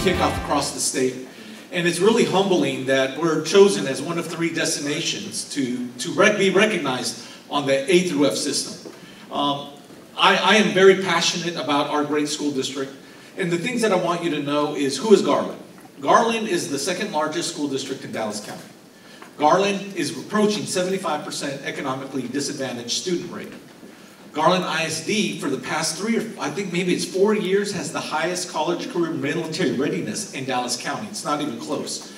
kickoff across the state. And it's really humbling that we're chosen as one of three destinations to be recognized on the A through F system. I am very passionate about our great school district. And the things that I want you to know is, who is Garland? Garland is the second largest school district in Dallas County. Garland is approaching 75% economically disadvantaged student rate. Garland ISD, for the past three or I think maybe it's 4 years, has the highest college career military readiness in Dallas County. It's not even close.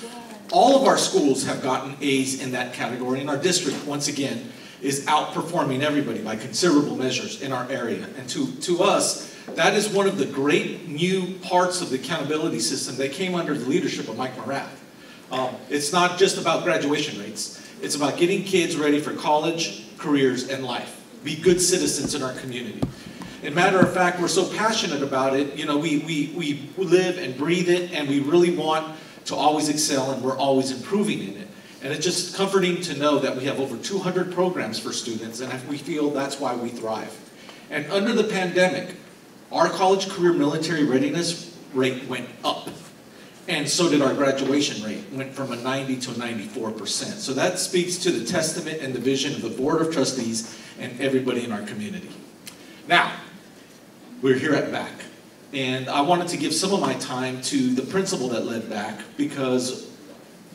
All of our schools have gotten A's in that category, and our district, once again, is outperforming everybody by considerable measures in our area. And to us, that is one of the great new parts of the accountability system that came under the leadership of Mike Morath. It's not just about graduation rates. It's about getting kids ready for college, careers, and life. Be good citizens in our community. And matter of fact, we're so passionate about it, you know, we live and breathe it, and we really want to always excel, and we're always improving in it. And it's just comforting to know that we have over 200 programs for students, and we feel that's why we thrive. And under the pandemic, our college career military readiness rate went up. And so did our graduation rate, went from a 90 to a 94%. So that speaks to the testament and the vision of the Board of Trustees and everybody in our community. Now, we're here at BAC, and I wanted to give some of my time to the principal that led BAC, because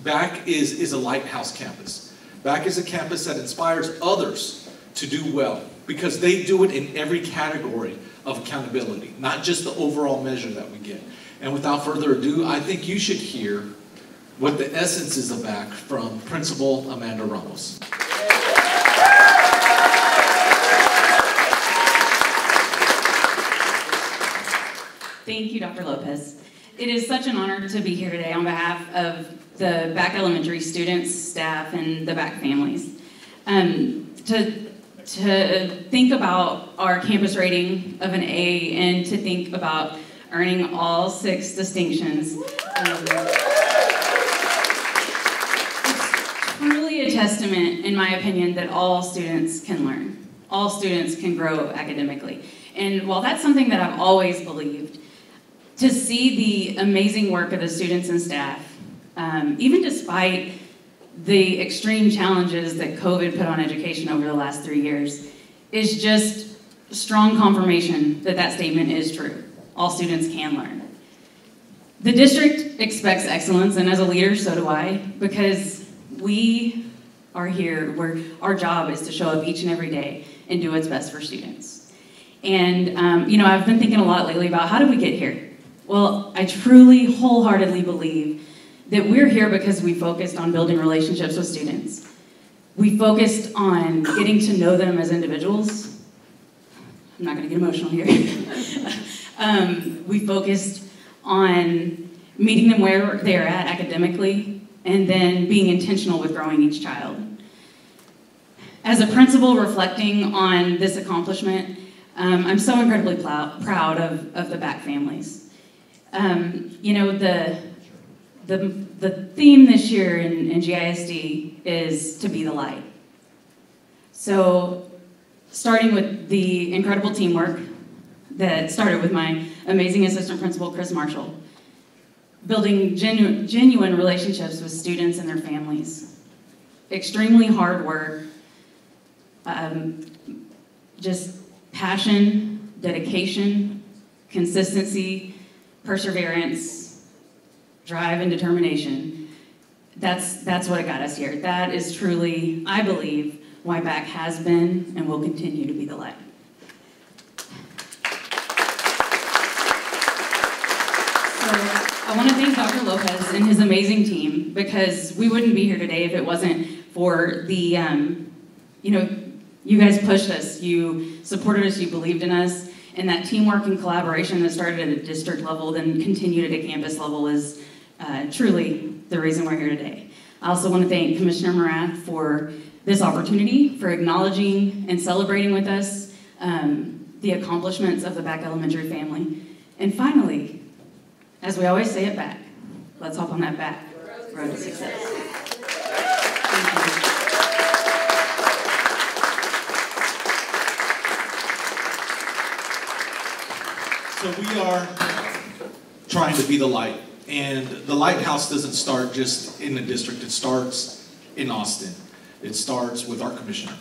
BAC is a lighthouse campus. BAC is a campus that inspires others to do well, because they do it in every category of accountability, not just the overall measure that we get. And without further ado, I think you should hear what the essence is of BAC from Principal Amanda Ramos. Thank you, Dr. Lopez. It is such an honor to be here today on behalf of the BAC Elementary students, staff, and the BAC families. To think about our campus rating of an A and to think about earning all 6 distinctions. It's truly a testament, in my opinion, that all students can learn. All students can grow academically. And while that's something that I've always believed, to see the amazing work of the students and staff, even despite the extreme challenges that COVID put on education over the last 3 years, is just strong confirmation that that statement is true. All students can learn. The district expects excellence, and as a leader, so do I, because we are here where our job is to show up each and every day and do what's best for students. And you know, I've been thinking a lot lately about, how did we get here? Well, I truly, wholeheartedly believe that we're here because we focused on building relationships with students. We focused on getting to know them as individuals. I'm not gonna get emotional here. We focused on meeting them where they're at academically, and then being intentional with growing each child. As a principal reflecting on this accomplishment, I'm so incredibly proud of the BAC families. You know, the theme this year in GISD is to be the light. So, starting with the incredible teamwork that started with my amazing assistant principal, Chris Marshall, building genuine relationships with students and their families. Extremely hard work, just passion, dedication, consistency, perseverance, drive, and determination. That's what got us here. That is truly, I believe, why BAC has been and will continue to be the light. I want to thank Dr. Lopez and his amazing team, because we wouldn't be here today if it wasn't for the, you know, you guys pushed us, you supported us, you believed in us, and that teamwork and collaboration that started at a district level, then continued at a campus level, is truly the reason we're here today. I also want to thank Commissioner Morath for this opportunity, for acknowledging and celebrating with us the accomplishments of the BAC Elementary family. And finally, as we always say at BAC, let's hop on that BAC road to success. So we are trying to be the light. And the lighthouse doesn't start just in the district, it starts in Austin. It starts with our commissioner.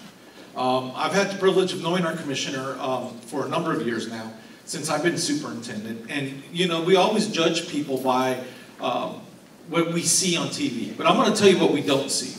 I've had the privilege of knowing our commissioner for a number of years now, since I've been superintendent. And you know, we always judge people by what we see on TV. But I'm gonna tell you what we don't see.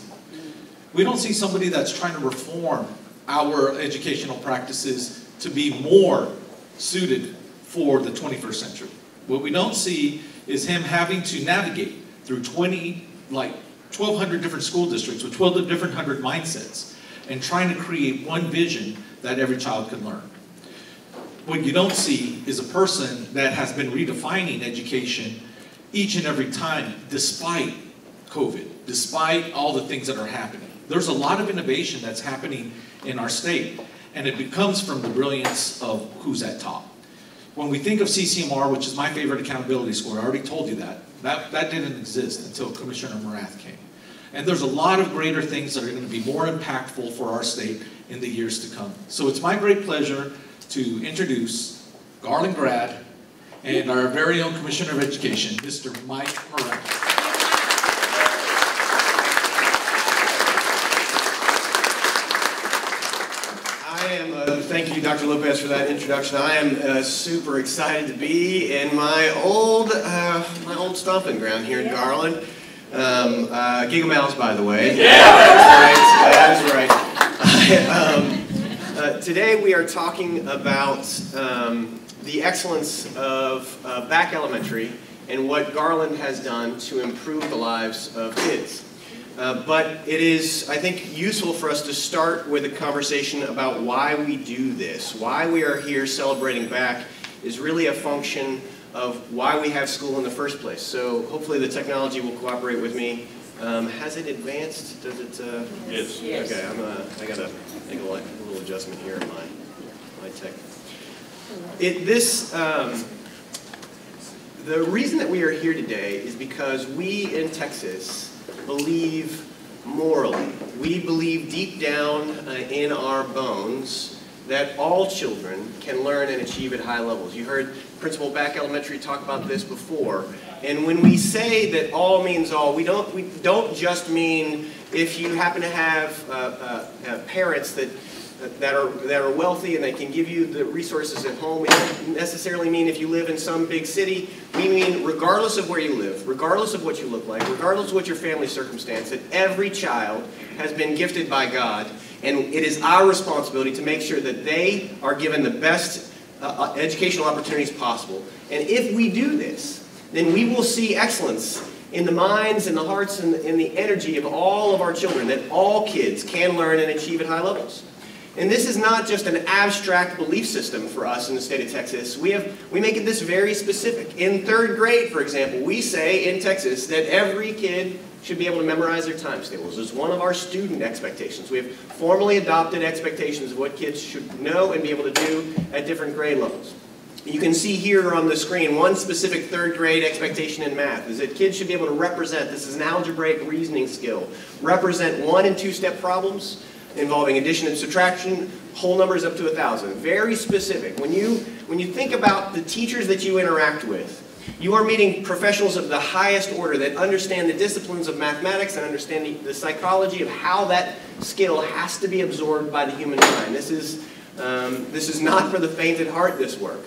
We don't see somebody that's trying to reform our educational practices to be more suited for the 21st century. What we don't see is him having to navigate through 1,200 different school districts with 1,200 different mindsets and trying to create one vision that every child can learn. What you don't see is a person that has been redefining education each and every time, despite COVID, despite all the things that are happening. There's a lot of innovation that's happening in our state, and it comes from the brilliance of who's at top. When we think of CCMR, which is my favorite accountability score, I already told you that didn't exist until Commissioner Morath came. And there's a lot of greater things that are going to be more impactful for our state in the years to come. So it's my great pleasure to introduce Garland grad and our very own Commissioner of Education, Mr. Mike Morath. Thank you, Dr. Lopez, for that introduction. I am super excited to be in my old stomping ground here in Garland. Gigamals, by the way. Yeah. That's right. Today we are talking about the excellence of Back Elementary and what Garland has done to improve the lives of kids. But it is, I think, useful for us to start with a conversation about why we do this. Why we are here celebrating BAC is really a function of why we have school in the first place. So hopefully the technology will cooperate with me. Has it advanced? Does it? Yes. Yes. Okay, I gotta make a little adjustment here in my tech. The reason that we are here today is because we in Texas believe morally. We believe deep down in our bones that all children can learn and achieve at high levels. You heard Principal Back Elementary talk about this before. And when we say that all means all, we don't just mean if you happen to have parents that are wealthy and they can give you the resources at home. It doesn't necessarily mean if you live in some big city. We mean regardless of where you live, regardless of what you look like, regardless of what your family circumstance, that every child has been gifted by God, and it is our responsibility to make sure that they are given the best educational opportunities possible. And if we do this, then we will see excellence in the minds and the hearts and the energy of all of our children, that all kids can learn and achieve at high levels. And this is not just an abstract belief system for us in the state of Texas. We make it this very specific. In third grade, for example, we say in Texas that every kid should be able to memorize their times tables. It's one of our student expectations. We have formally adopted expectations of what kids should know and be able to do at different grade levels. You can see here on the screen one specific third grade expectation in math is that kids should be able to represent, this is an algebraic reasoning skill, represent 1- and 2-step problems involving addition and subtraction, whole numbers up to 1,000. Very specific. When you think about the teachers that you interact with, you are meeting professionals of the highest order that understand the disciplines of mathematics and understand the psychology of how that skill has to be absorbed by the human mind. This is not for the faint at heart, this work.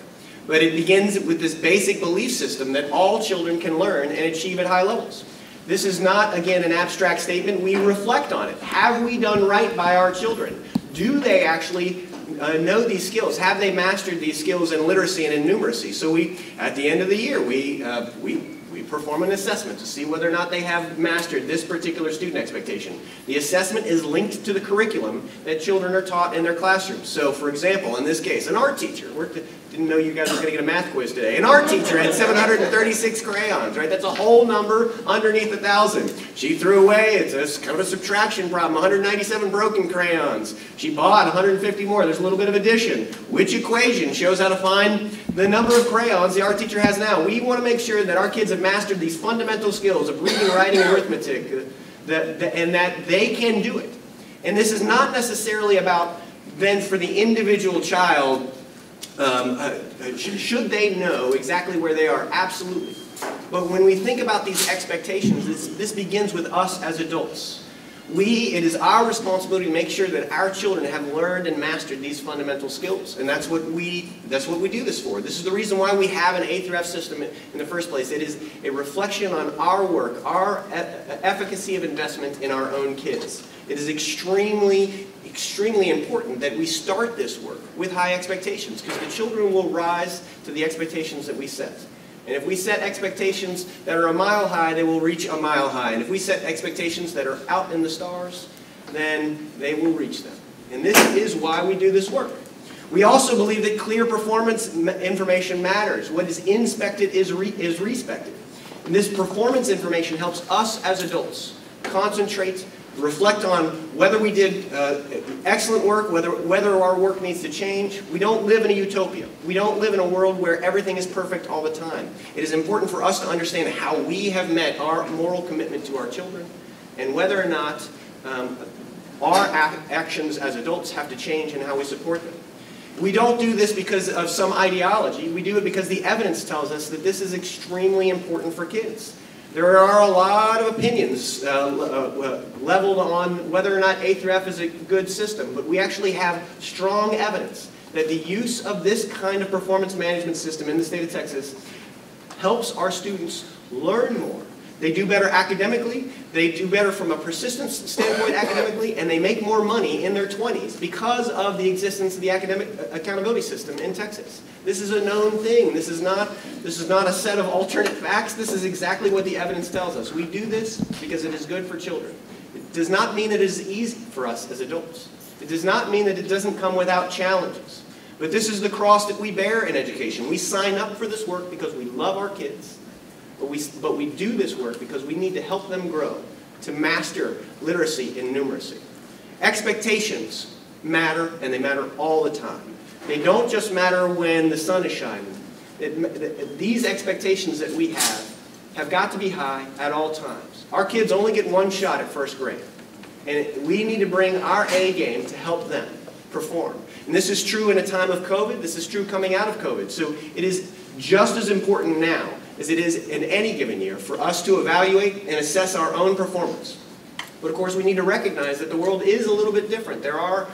But it begins with this basic belief system that all children can learn and achieve at high levels. This is not, again, an abstract statement. We reflect on it. Have we done right by our children? Do they actually know these skills? Have they mastered these skills in literacy and in numeracy? So we, at the end of the year, we perform an assessment to see whether or not they have mastered this particular student expectation. The assessment is linked to the curriculum that children are taught in their classrooms. So, for example, in this case, an art teacher. Didn't know you guys were going to get a math quiz today. An art teacher had 736 crayons, right? That's a whole number underneath 1,000. She threw away, it's kind of a subtraction problem, 197 broken crayons. She bought 150 more. There's a little bit of addition. Which equation shows how to find the number of crayons the art teacher has now? We want to make sure that our kids have mastered these fundamental skills of reading, writing, and arithmetic, and that they can do it. And this is not necessarily about, then, for the individual child, should they know exactly where they are? Absolutely. But when we think about these expectations, this begins with us as adults. It is our responsibility to make sure that our children have learned and mastered these fundamental skills, and that's what we do this for. This is the reason why we have an A through F system in the first place. It is a reflection on our work, our efficacy of investment in our own kids. It is extremely, extremely important that we start this work with high expectations, because the children will rise to the expectations that we set. And if we set expectations that are a mile high, they will reach a mile high. And if we set expectations that are out in the stars, then they will reach them. And this is why we do this work. We also believe that clear performance information matters. What is inspected is respected. And this performance information helps us as adults concentrate, reflect on whether we did excellent work, whether our work needs to change. We don't live in a utopia. We don't live in a world where everything is perfect all the time. It is important for us to understand how we have met our moral commitment to our children and whether or not our actions as adults have to change and how we support them. We don't do this because of some ideology. We do it because the evidence tells us that this is extremely important for kids. There are a lot of opinions leveled on whether or not A through F is a good system, but we actually have strong evidence that the use of this kind of performance management system in the state of Texas helps our students learn more. They do better academically, they do better from a persistence standpoint academically, and they make more money in their 20s because of the existence of the academic accountability system in Texas. This is a known thing. This is not a set of alternate facts. This is exactly what the evidence tells us. We do this because it is good for children. It does not mean it is easy for us as adults. It does not mean that it doesn't come without challenges. But this is the cross that we bear in education. We sign up for this work because we love our kids. But we do this work because we need to help them grow, to master literacy and numeracy. Expectations matter, and they matter all the time. They don't just matter when the sun is shining. These expectations that we have got to be high at all times. Our kids only get one shot at first grade, and we need to bring our A game to help them perform. And this is true in a time of COVID. This is true coming out of COVID. So it is just as important now as it is in any given year for us to evaluate and assess our own performance. But of course we need to recognize that the world is a little bit different. There are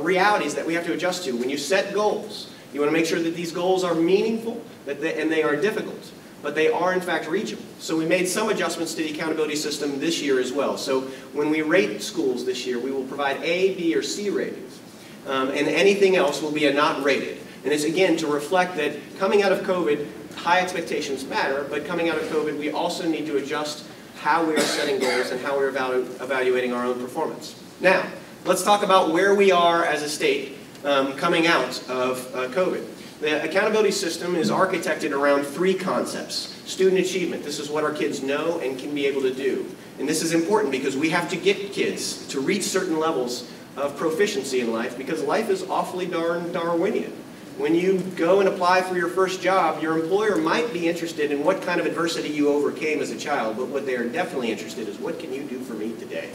realities that we have to adjust to. When you set goals, you want to make sure that these goals are meaningful and they are difficult, but they are in fact reachable. So we made some adjustments to the accountability system this year as well. So when we rate schools this year, we will provide A, B, or C ratings, and anything else will be a not rated. And it's again to reflect that coming out of COVID, high expectations matter, but coming out of COVID, we also need to adjust how we are setting goals and how we are evaluating our own performance. Now, let's talk about where we are as a state coming out of COVID. The accountability system is architected around three concepts. Student achievement, this is what our kids know and can be able to do. And this is important because we have to get kids to reach certain levels of proficiency in life, because life is awfully darn Darwinian. When you go and apply for your first job, your employer might be interested in what kind of adversity you overcame as a child, but what they are definitely interested in is what can you do for me today?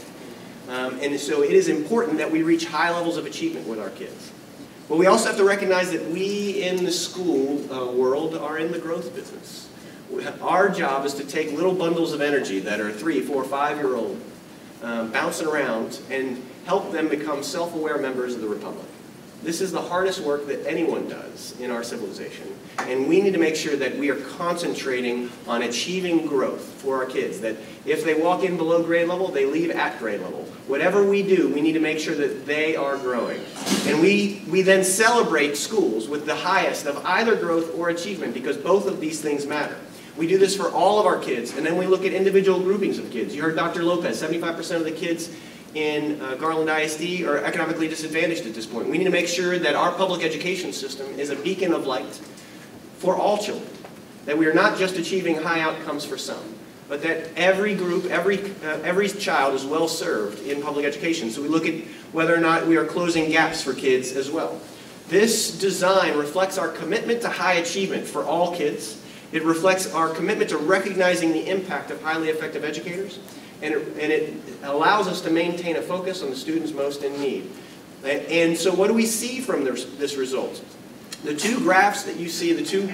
And so it is important that we reach high levels of achievement with our kids. But we also have to recognize that we in the school world are in the growth business. Our job is to take little bundles of energy that are 3-, 4-, 5-year-old bouncing around and help them become self-aware members of the Republic. This is the hardest work that anyone does in our civilization, and we need to make sure that we are concentrating on achieving growth for our kids, that if they walk in below grade level, they leave at grade level. Whatever we do, we need to make sure that they are growing. And we then celebrate schools with the highest of either growth or achievement, because both of these things matter. We do this for all of our kids, and then we look at individual groupings of kids. You heard Dr. Lopez, 75% of the kids in Garland ISD are economically disadvantaged at this point. We need to make sure that our public education system is a beacon of light for all children, that we are not just achieving high outcomes for some, but that every group, every child is well served in public education. So we look at whether or not we are closing gaps for kids as well. This design reflects our commitment to high achievement for all kids. It reflects our commitment to recognizing the impact of highly effective educators, and it allows us to maintain a focus on the students most in need. And so what do we see from this result? The two graphs that you see, the two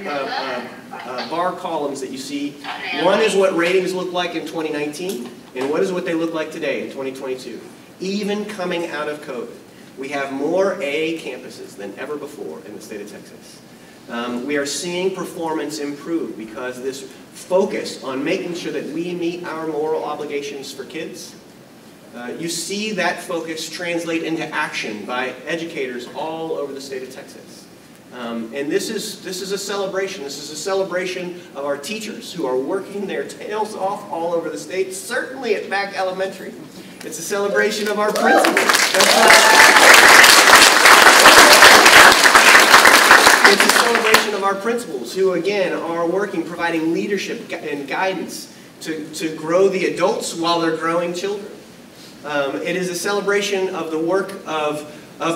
bar columns that you see, one is what ratings look like in 2019, and what is what they look like today in 2022. Even coming out of COVID, we have more A campuses than ever before in the state of Texas. We are seeing performance improve because this focus on making sure that we meet our moral obligations for kids, you see that focus translate into action by educators all over the state of Texas. And this is a celebration. This is a celebration of our teachers who are working their tails off all over the state, certainly at Back Elementary. It's a celebration of our principals. It's a celebration of our principals who, again, are working, providing leadership and guidance to grow the adults while they're growing children. It is a celebration of the work of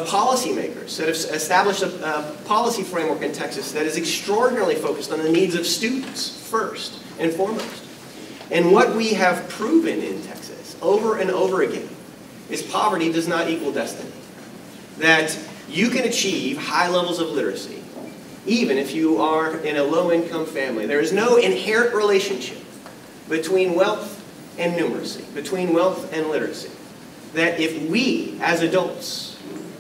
policymakers that have established a policy framework in Texas that is extraordinarily focused on the needs of students first and foremost. And what we have proven in Texas over and over again is poverty does not equal destiny. That you can achieve high levels of literacy even if you are in a low-income family. There is no inherent relationship between wealth and numeracy, between wealth and literacy. That if we, as adults,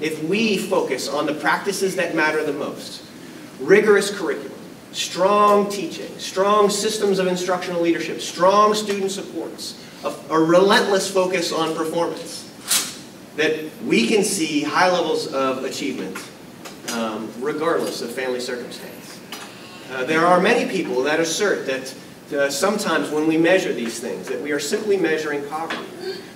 if we focus on the practices that matter the most, rigorous curriculum, strong teaching, strong systems of instructional leadership, strong student supports, a relentless focus on performance, that we can see high levels of achievement regardless of family circumstance. There are many people that assert that sometimes when we measure these things, that we are simply measuring poverty.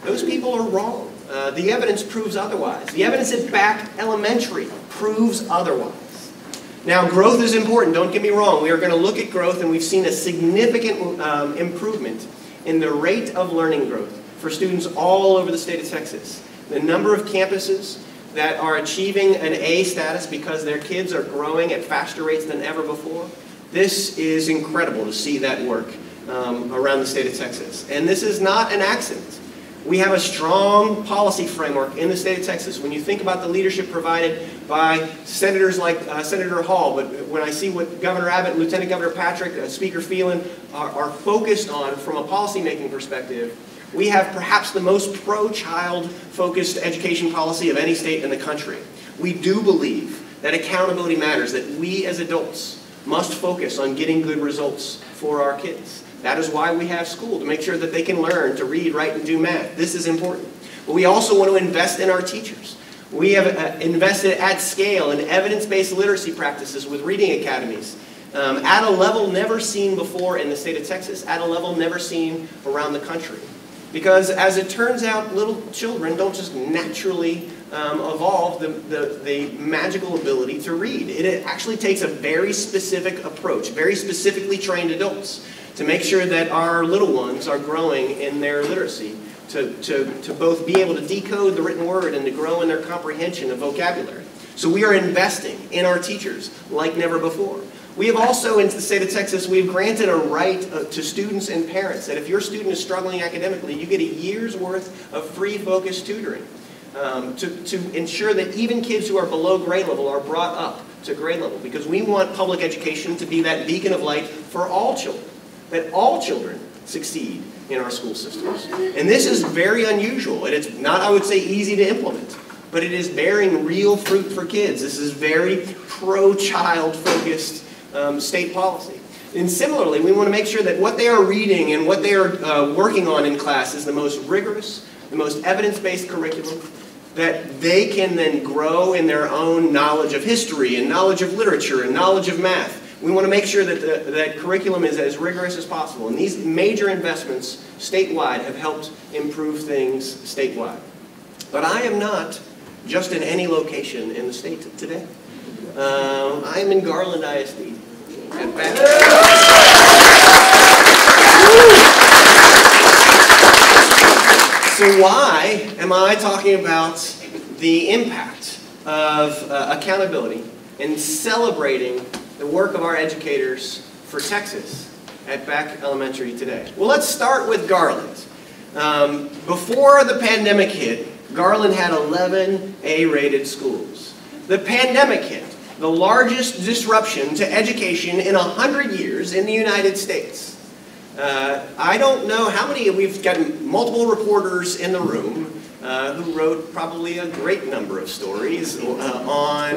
Those people are wrong. The evidence proves otherwise. The evidence at Back Elementary proves otherwise. Now, growth is important. Don't get me wrong. We are going to look at growth, and we've seen a significant improvement in the rate of learning growth for students all over the state of Texas. The number of campuses that are achieving an A status because their kids are growing at faster rates than ever before. This is incredible to see that work around the state of Texas. And this is not an accident. We have a strong policy framework in the state of Texas. When you think about the leadership provided by senators like Senator Hall, but when I see what Governor Abbott, Lieutenant Governor Patrick, Speaker Phelan are focused on from a policymaking perspective, we have perhaps the most pro-child focused education policy of any state in the country. We do believe that accountability matters, that we as adults must focus on getting good results for our kids. That is why we have school, to make sure that they can learn to read, write, and do math. This is important. But we also want to invest in our teachers. We have invested at scale in evidence-based literacy practices with reading academies at a level never seen before in the state of Texas, at a level never seen around the country. Because as it turns out, little children don't just naturally evolve the magical ability to read. It actually takes a very specific approach, very specifically trained adults, to make sure that our little ones are growing in their literacy, to both be able to decode the written word and to grow in their comprehension of vocabulary. So we are investing in our teachers like never before. We have also, in the state of Texas, we've granted a right to students and parents that if your student is struggling academically, you get a year's worth of free focused tutoring to ensure that even kids who are below grade level are brought up to grade level, because we want public education to be that beacon of light for all children, that all children succeed in our school systems. And this is very unusual, and it's not, I would say, easy to implement. But it is bearing real fruit for kids. This is very pro-child focused state policy. And similarly, we want to make sure that what they are reading and what they are working on in class is the most rigorous, the most evidence-based curriculum, that they can then grow in their own knowledge of history and knowledge of literature and knowledge of math. We want to make sure that that curriculum is as rigorous as possible. And these major investments statewide have helped improve things statewide. But I am not just in any location in the state today. I am in Garland ISD. At Back So why am I talking about the impact of accountability and celebrating the work of our educators for Texas at Back Elementary today? Well, let's start with Garland. Before the pandemic hit, Garland had 11 A-rated schools. The pandemic hit, the largest disruption to education in 100 years in the United States. I don't know how many, we've got multiple reporters in the room who wrote probably a great number of stories on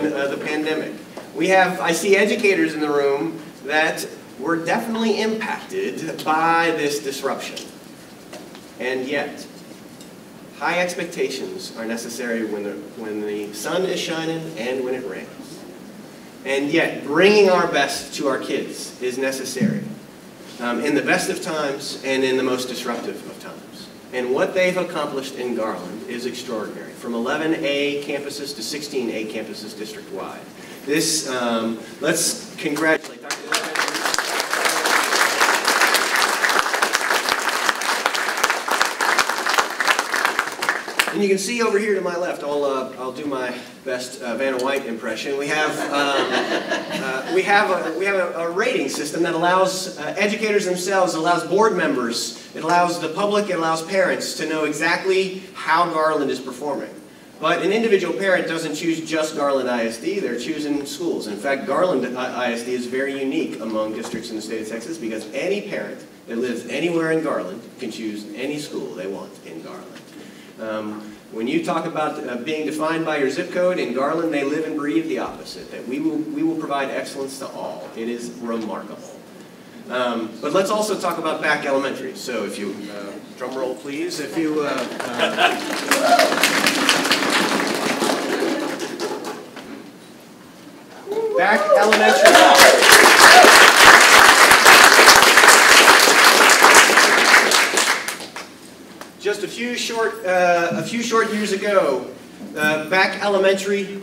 the pandemic. We have, I see educators in the room that were definitely impacted by this disruption. And yet, high expectations are necessary when the sun is shining and when it rains. And yet, bringing our best to our kids is necessary in the best of times and in the most disruptive of times. And what they've accomplished in Garland is extraordinary, from 11A campuses to 16A campuses district-wide. This, let's congratulate Dr. Lopez. And you can see over here to my left, I'll do my best Vanna White impression. We have a rating system that allows educators themselves, allows board members, it allows the public, it allows parents to know exactly how Garland is performing. But an individual parent doesn't choose just Garland ISD, they're choosing schools. In fact, Garland ISD is very unique among districts in the state of Texas because any parent that lives anywhere in Garland can choose any school they want in Garland. When you talk about being defined by your zip code, in Garland they live and breathe the opposite, that we will provide excellence to all. It is remarkable. But let's also talk about Back Elementary. So if you, drum roll please, if you, Back Elementary. Just a few short years ago, Back Elementary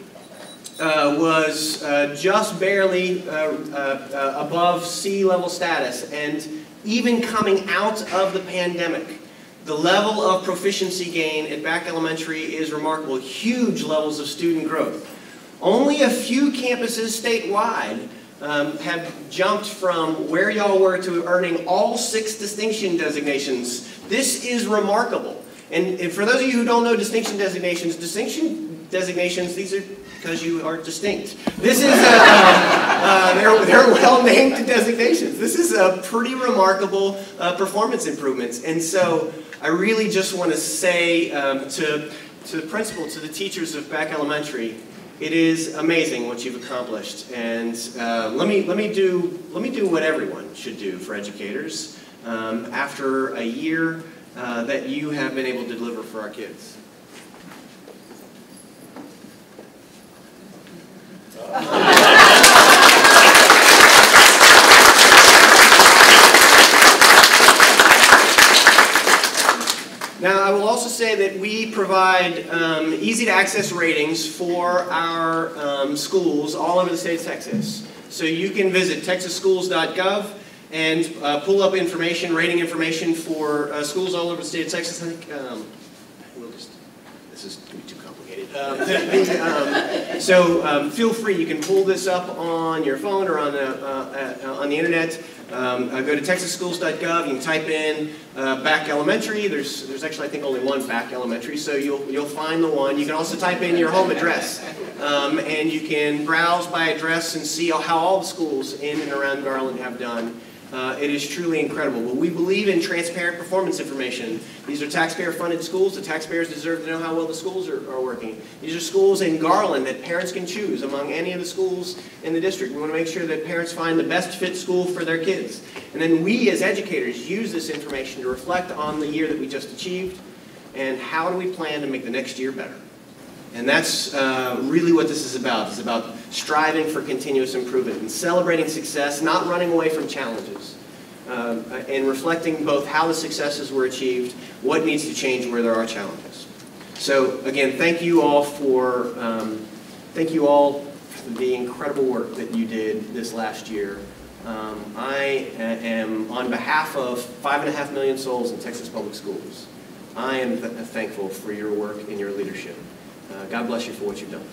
was just barely above sea level status, and even coming out of the pandemic, the level of proficiency gain at Back Elementary is remarkable. Huge levels of student growth. Only a few campuses statewide have jumped from where y'all were to earning all 6 distinction designations. This is remarkable. And for those of you who don't know distinction designations, these are because you are distinct. This is, they're well-named designations. This is a pretty remarkable performance improvements. And so I really just want to say to the principal, to the teachers of Back Elementary, it is amazing what you've accomplished, and let me do what everyone should do for educators after a year that you have been able to deliver for our kids. Now, I will also say that we provide easy-to-access ratings for our schools all over the state of Texas. So you can visit texasschools.gov and pull up information, rating information for schools all over the state of Texas. I think we'll just, this is going to be too complicated. Feel free. You can pull this up on your phone or on the internet. Go to texasschools.gov, you can type in Back Elementary. There's actually, I think, only one Back Elementary, so you'll find the one. You can also type in your home address, and you can browse by address and see how all the schools in and around Garland have done. It is truly incredible. But we believe in transparent performance information. These are taxpayer-funded schools. The taxpayers deserve to know how well the schools are working. These are schools in Garland that parents can choose among any of the schools in the district. We want to make sure that parents find the best fit school for their kids. And then we, as educators, use this information to reflect on the year that we just achieved and how do we plan to make the next year better. And that's really what this is about. It's about striving for continuous improvement and celebrating success, not running away from challenges, and reflecting both how the successes were achieved, what needs to change where there are challenges. So again, thank you all for the incredible work that you did this last year. I am, on behalf of 5.5 million souls in Texas public schools, I am thankful for your work and your leadership. God bless you for what you've done.